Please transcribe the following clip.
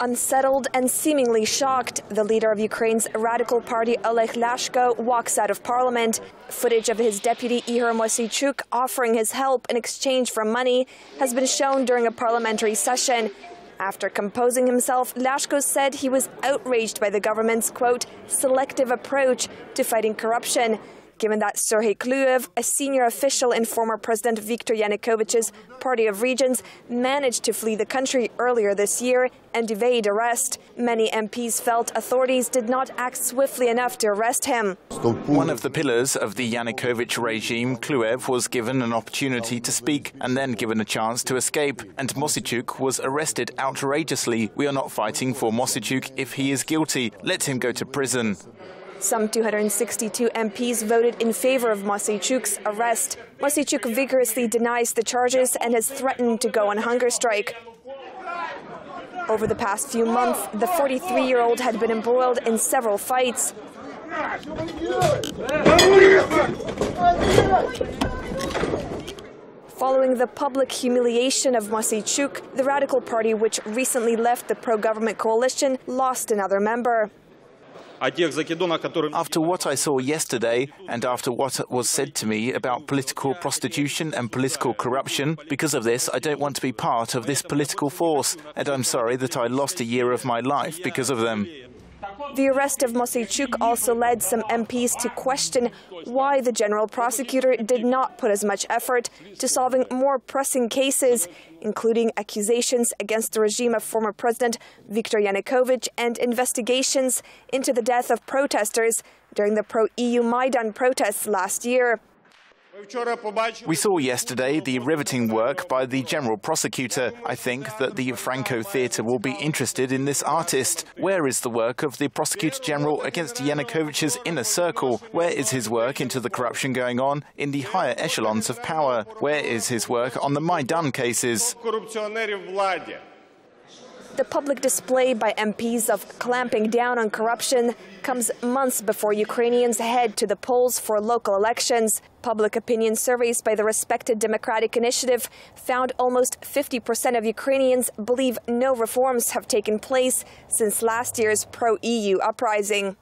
Unsettled and seemingly shocked, the leader of Ukraine's radical party, Oleh Lyashko, walks out of parliament. Footage of his deputy, Ihor Mosiychuk, offering his help in exchange for money has been shown during a parliamentary session. After composing himself, Lyashko said he was outraged by the government's, quote, selective approach to fighting corruption. Given that Serhiy Kliuyev, a senior official in former President Viktor Yanukovych's Party of Regions, managed to flee the country earlier this year and evade arrest, many MPs felt authorities did not act swiftly enough to arrest him. One of the pillars of the Yanukovych regime, Kliuyev was given an opportunity to speak and then given a chance to escape, and Mosiychuk was arrested outrageously. We are not fighting for Mosiychuk if he is guilty. Let him go to prison. Some 262 MPs voted in favor of Mosiychuk's arrest. Mosiychuk vigorously denies the charges and has threatened to go on hunger strike. Over the past few months, the 43-year-old had been embroiled in several fights. Following the public humiliation of Mosiychuk, the radical party, which recently left the pro-government coalition, lost another member. After what I saw yesterday and after what was said to me about political prostitution and political corruption, because of this, I don't want to be part of this political force, and I'm sorry that I lost a year of my life because of them. The arrest of Mosiychuk also led some MPs to question why the general prosecutor did not put as much effort to solving more pressing cases, including accusations against the regime of former President Viktor Yanukovych and investigations into the death of protesters during the pro-EU Maidan protests last year. We saw yesterday the riveting work by the general prosecutor. I think that the Franco Theatre will be interested in this artist. Where is the work of the prosecutor general against Yanukovych's inner circle? Where is his work into the corruption going on in the higher echelons of power? Where is his work on the Maidan cases? The public display by MPs of clamping down on corruption comes months before Ukrainians head to the polls for local elections. Public opinion surveys by the respected Democratic Initiative found almost 50% of Ukrainians believe no reforms have taken place since last year's pro-EU uprising.